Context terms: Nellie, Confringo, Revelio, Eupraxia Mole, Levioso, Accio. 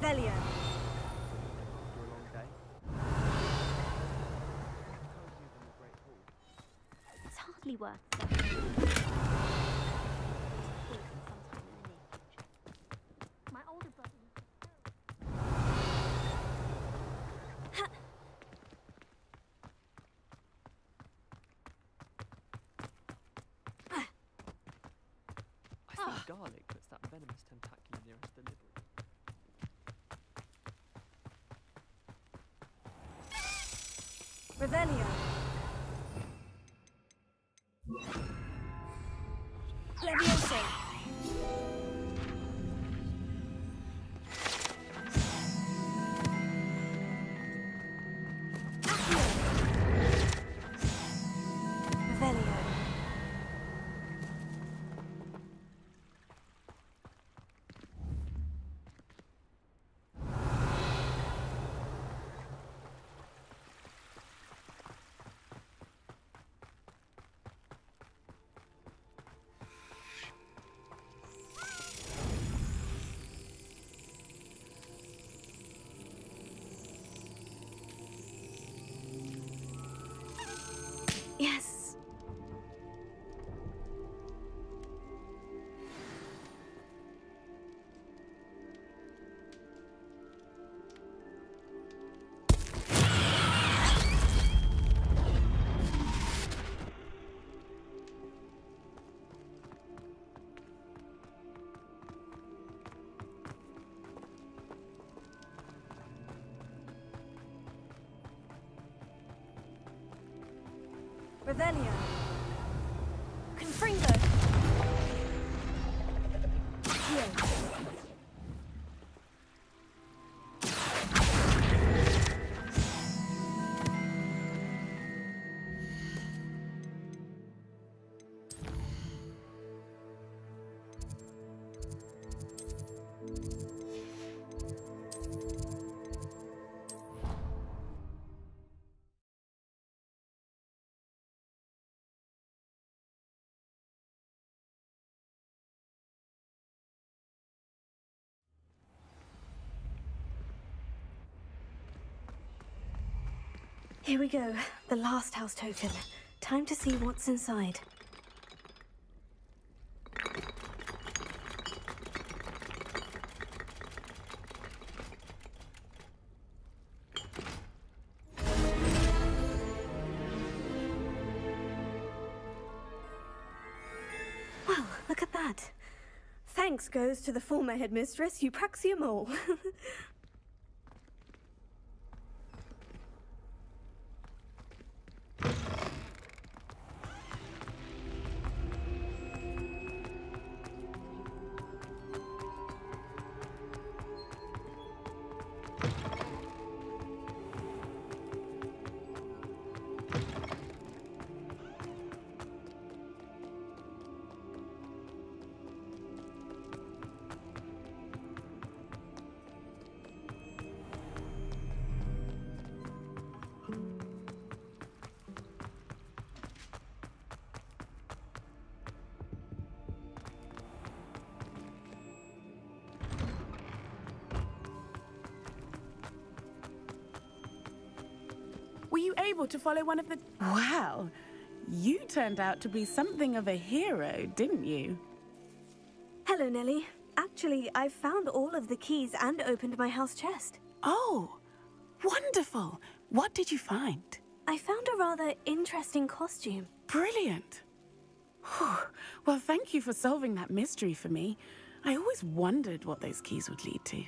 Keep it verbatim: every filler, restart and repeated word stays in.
Revelio. It's hardly worth it. My older brother. I think garlic puts that venomous tentacular nearest the liver. Revelio. Levioso. Accio. Revelio. Yes. Revelio. Confringo. Here we go, the last house token. Time to see what's inside. Well, look at that. Thanks goes to the former headmistress, Eupraxia Mole. Were you able to follow one of the... Wow, you turned out to be something of a hero, didn't you? Hello, Nellie. Actually, I've found all of the keys and opened my house chest. Oh, wonderful. What did you find? I found a rather interesting costume. Brilliant. Whew. Well, thank you for solving that mystery for me. I always wondered what those keys would lead to.